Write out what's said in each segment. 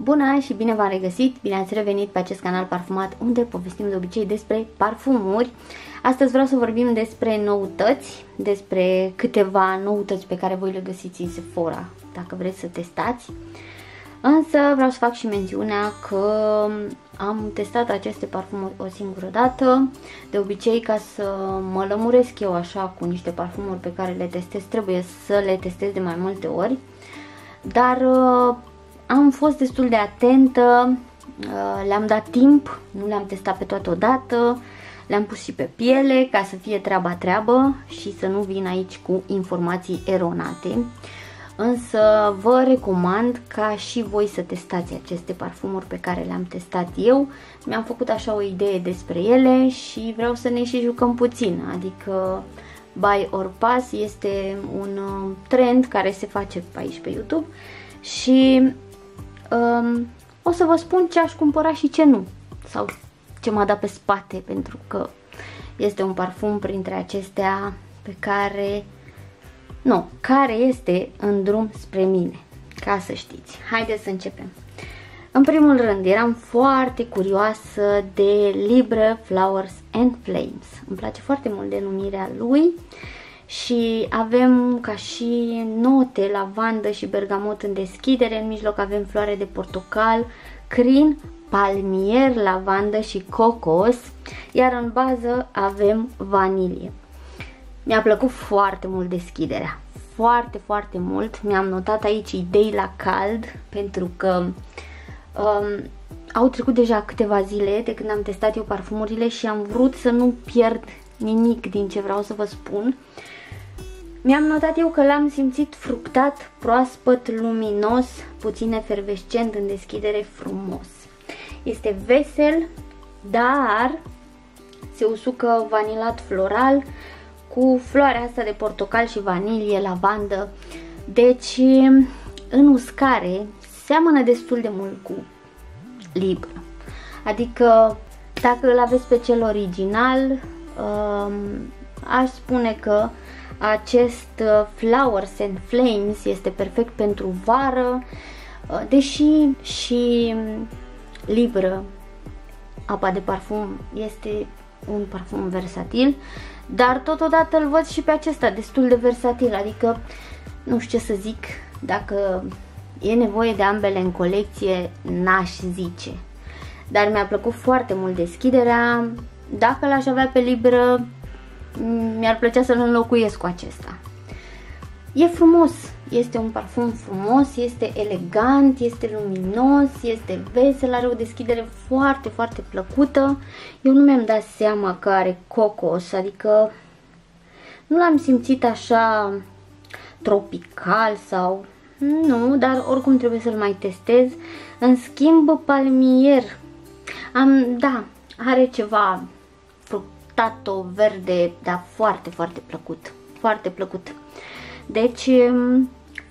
Bună și bine v-am regăsit! Bine ați revenit pe acest canal parfumat unde povestim de obicei despre parfumuri. Astăzi vreau să vorbim despre noutăți, despre câteva noutăți pe care voi le găsiți în Sephora, dacă vreți să testați. Însă vreau să fac și mențiunea că am testat aceste parfumuri o singură dată. De obicei, ca să mă lămuresc eu așa cu niște parfumuri pe care le testez, trebuie să le testez de mai multe ori. Dar am fost destul de atentă, le-am dat timp, nu le-am testat pe toate odată, le-am pus și pe piele ca să fie treaba și să nu vin aici cu informații eronate. Însă vă recomand ca și voi să testați aceste parfumuri pe care le-am testat eu. Mi-am făcut așa o idee despre ele și vreau să ne și jucăm puțin, adică buy or pass este un trend care se face aici pe YouTube și o să vă spun ce aș cumpăra și ce nu, sau ce m-a dat pe spate, pentru că este un parfum printre acestea pe care, nu, care este în drum spre mine, ca să știți. Haideți să începem. În primul rând, eram foarte curioasă de Libre Flowers and Flames. Îmi place foarte mult denumirea lui. Și avem ca și note lavandă și bergamot în deschidere, în mijloc avem floare de portocal, crin, palmier, lavandă și cocos, iar în bază avem vanilie. Mi-a plăcut foarte mult deschiderea, foarte mult. Mi-am notat aici idei la cald, pentru că au trecut deja câteva zile de când am testat eu parfumurile și am vrut să nu pierd nimic din ce vreau să vă spun. Mi-am notat eu că l-am simțit fructat, proaspăt, luminos, puțin efervescent, în deschidere, frumos. Este vesel, dar se usucă vanilat floral cu floarea asta de portocal și vanilie, lavandă. Deci, în uscare, seamănă destul de mult cu Libra. Adică, dacă îl aveți pe cel original, aș spune că acest Flowers and Flames este perfect pentru vară, deși și Libre, apa de parfum, este un parfum versatil, dar totodată îl văd și pe acesta destul de versatil, adică nu știu ce să zic, dacă e nevoie de ambele în colecție, n-aș zice. Dar mi-a plăcut foarte mult deschiderea. Dacă l-aș avea pe Libre, mi-ar plăcea să-l înlocuiesc cu acesta. E frumos, este un parfum frumos, este elegant, este luminos, este vesel, are o deschidere foarte plăcută. Eu nu mi-am dat seama că are cocos, adică nu l-am simțit așa tropical sau nu, dar oricum trebuie să-l mai testez. În schimb, palmier, da, are ceva fructato, verde, dar foarte plăcut, Deci,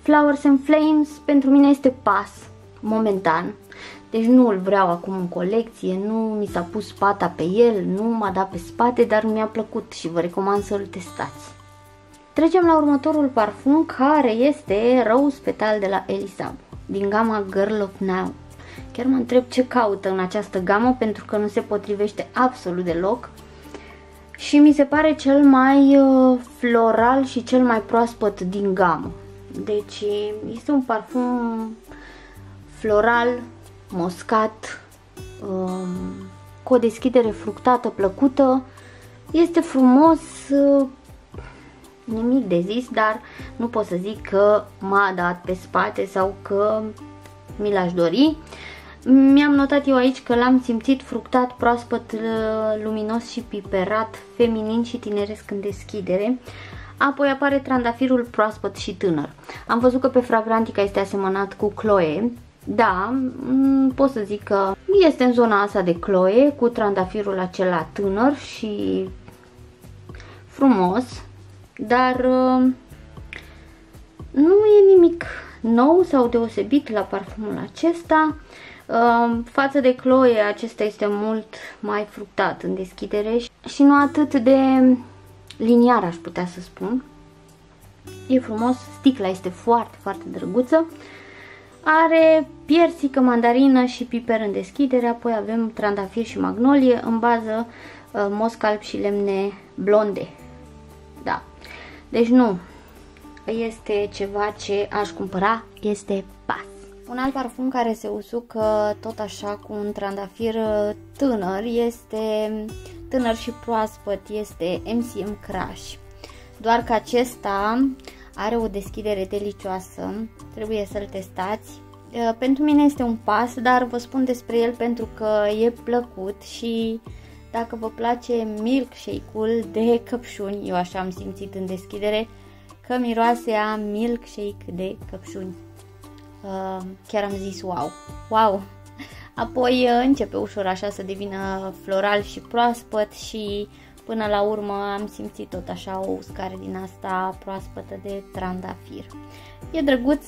Flowers and Flames pentru mine este pas, momentan. Deci nu îl vreau acum în colecție, nu mi s-a pus pata pe el, nu m-a dat pe spate, dar mi-a plăcut și vă recomand să îl testați. Trecem la următorul parfum, care este Rose Petal de la Elizabeth, din gama Girl of Now. Chiar mă întreb ce caută în această gamă, pentru că nu se potrivește absolut deloc și mi se pare cel mai floral și cel mai proaspăt din gamă. Deci este un parfum floral, moscat, cu o deschidere fructată, plăcută. Este frumos, nimic de zis, dar nu pot să zic că m-a dat pe spate sau că mi l-aș dori. Mi-am notat eu aici că l-am simțit fructat, proaspăt, luminos și piperat, feminin și tineresc în deschidere. Apoi apare trandafirul proaspăt și tânăr. Am văzut că pe Fragrantica este asemănat cu Chloe. Da, pot să zic că este în zona asta de Chloe, cu trandafirul acela tânăr și frumos. dar nu e nimic nou sau deosebit la parfumul acesta. Față de Chloe, acesta este mult mai fructat în deschidere și nu atât de liniar, aș putea să spun. E frumos, sticla este foarte, foarte drăguță. Are piersică, mandarină și piper în deschidere, apoi avem trandafir și magnolie în bază, mosc alb și lemne blonde. Da. Deci nu este ceva ce aș cumpăra, este pas. Un alt parfum care se usucă tot așa cu un trandafir tânăr, este tânăr și proaspăt, este MCM Crush. Doar că acesta are o deschidere delicioasă, trebuie să-l testați. Pentru mine este un pas, dar vă spun despre el pentru că e plăcut și dacă vă place milkshake-ul de căpșuni, eu așa am simțit în deschidere, că miroase a milkshake de căpșuni. Chiar am zis wow, wow! Apoi începe ușor așa să devină floral și proaspăt și până la urmă am simțit tot așa o uscare din asta proaspătă de trandafir. E drăguț,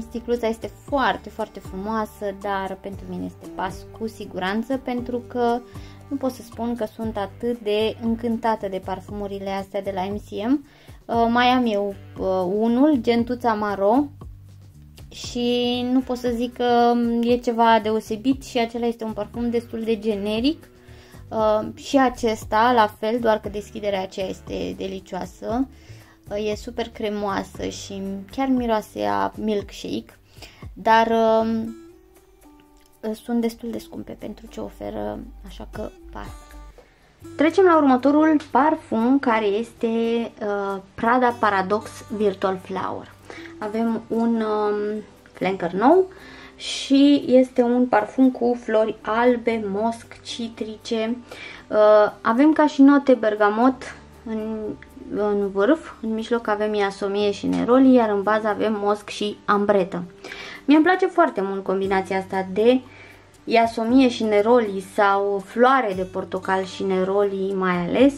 sticluța este foarte, foarte frumoasă, dar pentru mine este pas cu siguranță pentru că nu pot să spun că sunt atât de încântată de parfumurile astea de la MCM. Mai am eu unul, Gentuța Maro, și nu pot să zic că e ceva deosebit și acela este un parfum destul de generic. Și acesta la fel, doar că deschiderea aceea este delicioasă, e super cremoasă și chiar miroase a milkshake, dar sunt destul de scumpe pentru ce oferă, așa că par. Trecem la următorul parfum care este Prada Paradox Virtual Flower. Avem un flanker nou și este un parfum cu flori albe, mosc, citrice. Avem ca și note bergamot în vârf, în mijloc avem iasomie și neroli, iar în bază avem mosc și ambretă. Mie-mi place foarte mult combinația asta de iasomie și neroli sau floare de portocal și neroli mai ales.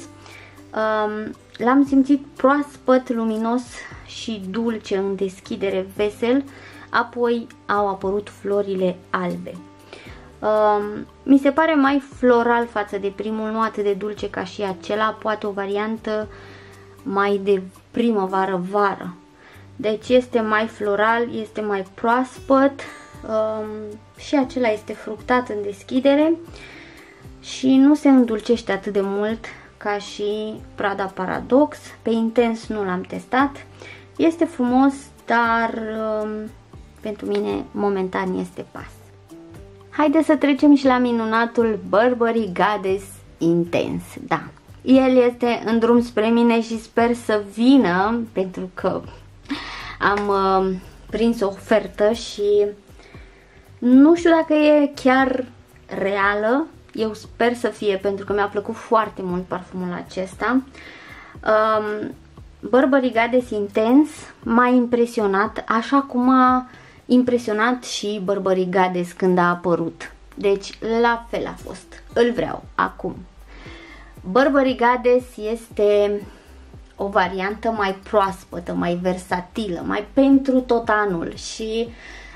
L-am simțit proaspăt, luminos și dulce în deschidere, vesel. Apoi au apărut florile albe. Mi se pare mai floral față de primul, nu atât de dulce ca și acela, poate o variantă mai de primăvară-vară. Deci este mai floral, este mai proaspăt și acela este fructat în deschidere și nu se îndulcește atât de mult ca și Prada Paradox. Pe Intens nu l-am testat. Este frumos, dar pentru mine momentan este pas. Haideți să trecem și la minunatul Burberry Goddess Intense. Da, el este în drum spre mine și sper să vină pentru că am prins o ofertă și nu știu dacă e chiar reală. Eu sper să fie pentru că mi-a plăcut foarte mult parfumul acesta. Burberry Goddess Intense m-a impresionat așa cum a impresionat și Burberry Goddess când a apărut. Deci la fel a fost. Îl vreau acum. Burberry Goddess este o variantă mai proaspătă, mai versatilă, mai pentru tot anul și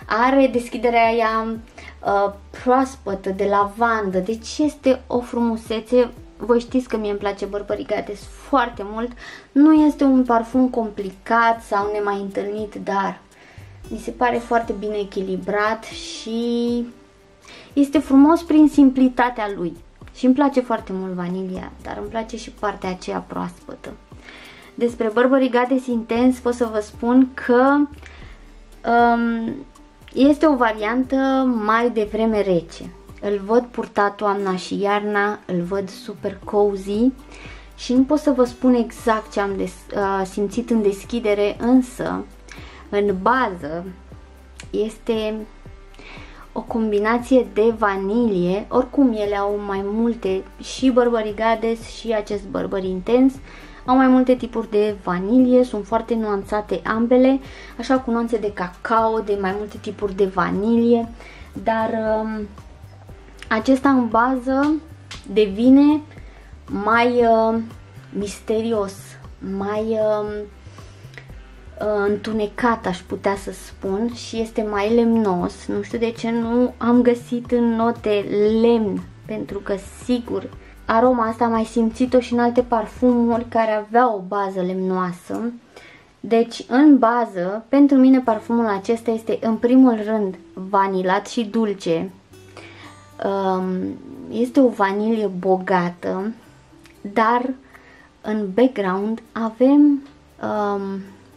are deschiderea aia proaspătă de lavandă. Deci este o frumusețe. Voi știți că mie îmi place Burberry Goddess foarte mult. Nu este un parfum complicat sau nemai întâlnit, dar mi se pare foarte bine echilibrat și este frumos prin simplitatea lui. Și îmi place foarte mult vanilia, dar îmi place și partea aceea proaspătă. Despre Burberry Goddess Intense pot să vă spun că este o variantă mai devreme rece. Îl văd purtat toamna și iarna, îl văd super cozy și nu pot să vă spun exact ce am simțit în deschidere, însă în bază este o combinație de vanilie, oricum ele au mai multe, și Burberry Goddess și acest Burberry Intense au mai multe tipuri de vanilie, sunt foarte nuanțate ambele, așa cu nuanțe de cacao, de mai multe tipuri de vanilie, dar acesta în bază devine mai misterios, mai întunecat, aș putea să spun, și este mai lemnos. Nu știu de ce nu am găsit în note lemn, pentru că sigur aroma asta am mai simțit-o și în alte parfumuri care aveau o bază lemnoasă. Deci în bază, pentru mine parfumul acesta este în primul rând vanilat și dulce. Este o vanilie bogată, dar în background avem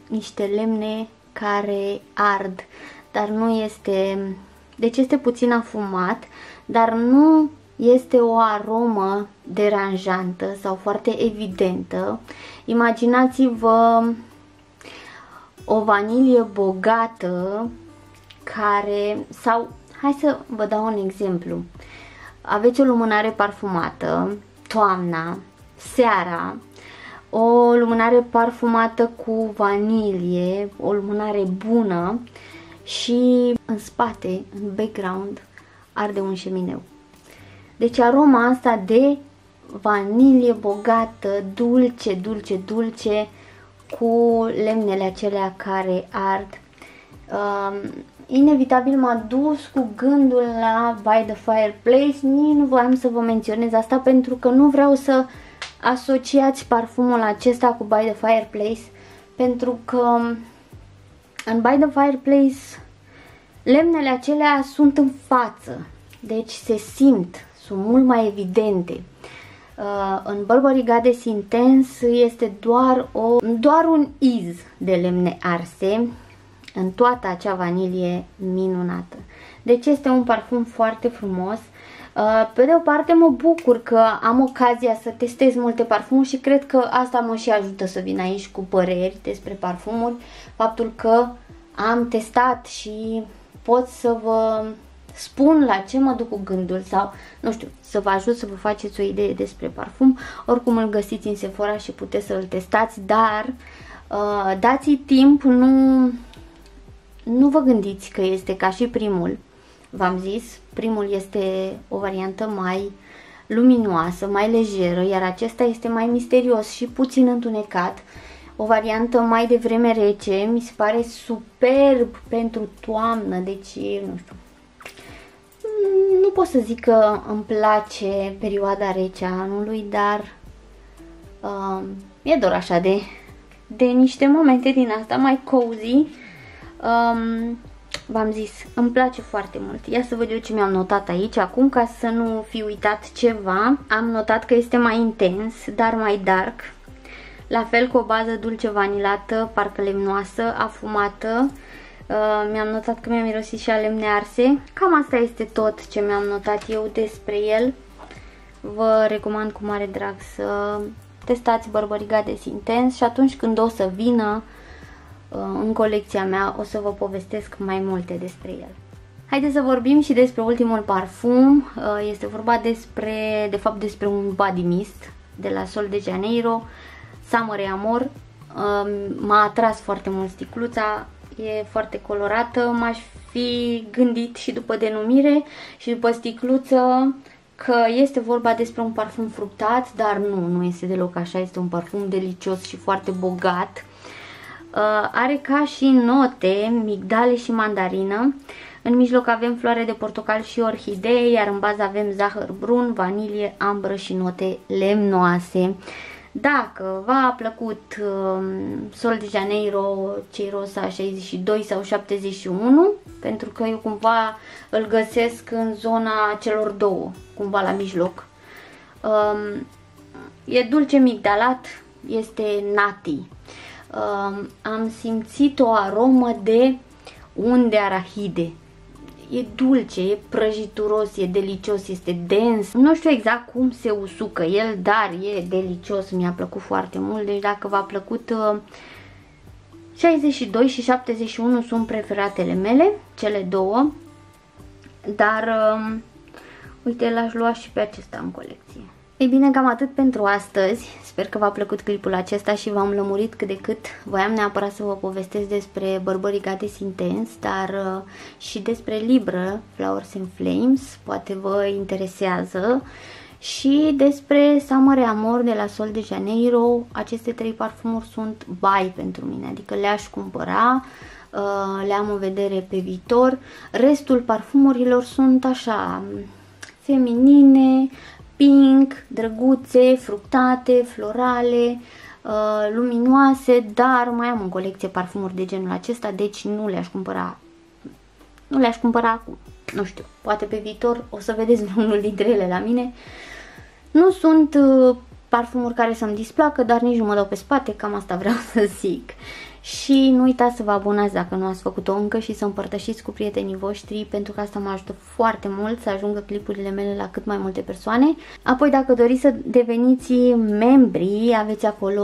niște lemne care ard, dar nu este, deci este puțin afumat, dar nu este o aromă deranjantă sau foarte evidentă. Imaginați-vă o vanilie bogată care, sau hai să vă dau un exemplu. Aveți o lumânare parfumată, toamna, seara, o lumânare parfumată cu vanilie, o lumânare bună, și în spate, în background, arde un șemineu. Deci aroma asta de vanilie bogată, dulce, dulce, dulce, cu lemnele acelea care ard. Inevitabil m-a dus cu gândul la By the Fireplace. Nici nu voiam să vă menționez asta pentru că nu vreau să asociați parfumul acesta cu By the Fireplace, pentru că în By the Fireplace lemnele acelea sunt în față, deci se simt, sunt mult mai evidente. În Burberry Goddess Intense este doar un iz de lemne arse în toată acea vanilie minunată. Deci este un parfum foarte frumos. Pe de o parte mă bucur că am ocazia să testez multe parfumuri și cred că asta mă și ajută să vin aici cu păreri despre parfumuri. Faptul că am testat și pot să vă spun la ce mă duc cu gândul sau, nu știu, să vă ajut să vă faceți o idee despre parfum. Oricum îl găsiți în Sephora și puteți să îl testați, dar dați-i timp, nu vă gândiți că este ca și primul. V-am zis, primul este o variantă mai luminoasă, mai lejeră, iar acesta este mai misterios și puțin întunecat. O variantă mai devreme rece, mi se pare superb pentru toamnă, deci nu știu. Nu pot să zic că îmi place perioada rece a anului, dar e doar așa de niște momente din asta mai cozy. V-am zis, îmi place foarte mult. Ia să văd eu ce mi-am notat aici acum, ca să nu fi uitat ceva. Am notat că este mai intens, dar mai dark, la fel cu o bază dulce vanilată, parcă lemnoasă, afumată. Mi-am notat că mi-a mirosit și a lemne arse. Cam asta este tot ce mi-am notat eu despre el. Vă recomand cu mare drag să testați Burberry Goddess Intense și atunci când o să vină în colecția mea o să vă povestesc mai multe despre el. Haideți să vorbim și despre ultimul parfum. Este vorba de fapt despre un body mist de la Sol de Janeiro Summer Amor. M-a atras foarte mult sticluța, e foarte colorată. M-aș fi gândit și după denumire și după sticluță că este vorba despre un parfum fructat, dar nu este deloc așa. Este un parfum delicios și foarte bogat. Are ca și note migdale și mandarină. În mijloc avem floare de portocal și orhidee, iar în bază avem zahăr brun, vanilie, ambră și note lemnoase. Dacă v-a plăcut Sol de Janeiro Cheirosa 62 sau 71, pentru că eu cumva îl găsesc în zona celor două, cumva la mijloc. E dulce migdalat, este nati. Am simțit o aromă de unde arahide. E dulce, e prăjituros, e delicios, este dens. Nu știu exact cum se usucă el, dar e delicios, mi-a plăcut foarte mult. Deci dacă v-a plăcut, 62 și 71 sunt preferatele mele, cele două. Dar uite, l-aș lua și pe acesta în colecție. Ei bine, cam atât pentru astăzi. Sper că v-a plăcut clipul acesta și v-am lămurit cât de cât. Voiam neapărat să vă povestesc despre Burberry Goddess Intense, dar și despre Libre Flowers and Flames. Poate vă interesează și despre Summer Amor de la Sol de Janeiro. Aceste trei parfumuri sunt buy pentru mine, adică le-aș cumpăra, le am în vedere pe viitor. Restul parfumurilor sunt așa feminine, pink, drăguțe, fructate, florale, luminoase, dar mai am în colecție parfumuri de genul acesta, deci nu le-aș cumpăra. Nu le-aș cumpăra acum, nu știu, poate pe viitor o să vedeți unul dintre ele la mine. Nu sunt parfumuri care să-mi displacă, dar nici nu mă dau pe spate, cam asta vreau să zic. Și nu uitați să vă abonați dacă nu ați făcut-o încă și să împărtășiți cu prietenii voștri, pentru că asta mă ajută foarte mult să ajungă clipurile mele la cât mai multe persoane. Apoi, dacă doriți să deveniți membri, aveți acolo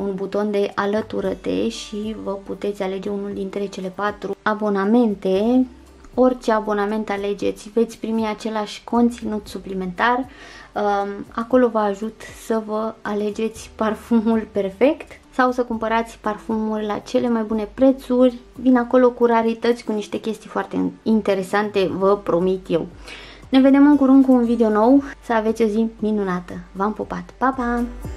un buton de alătură-te și vă puteți alege unul dintre cele 4 abonamente. Orice abonament alegeți, veți primi același conținut suplimentar. Acolo vă ajut să vă alegeți parfumul perfect sau să cumpărați parfumuri la cele mai bune prețuri. Vin acolo cu rarități, cu niște chestii foarte interesante, vă promit eu. Ne vedem în curând cu un video nou. Să aveți o zi minunată. V-am pupat. Pa, pa!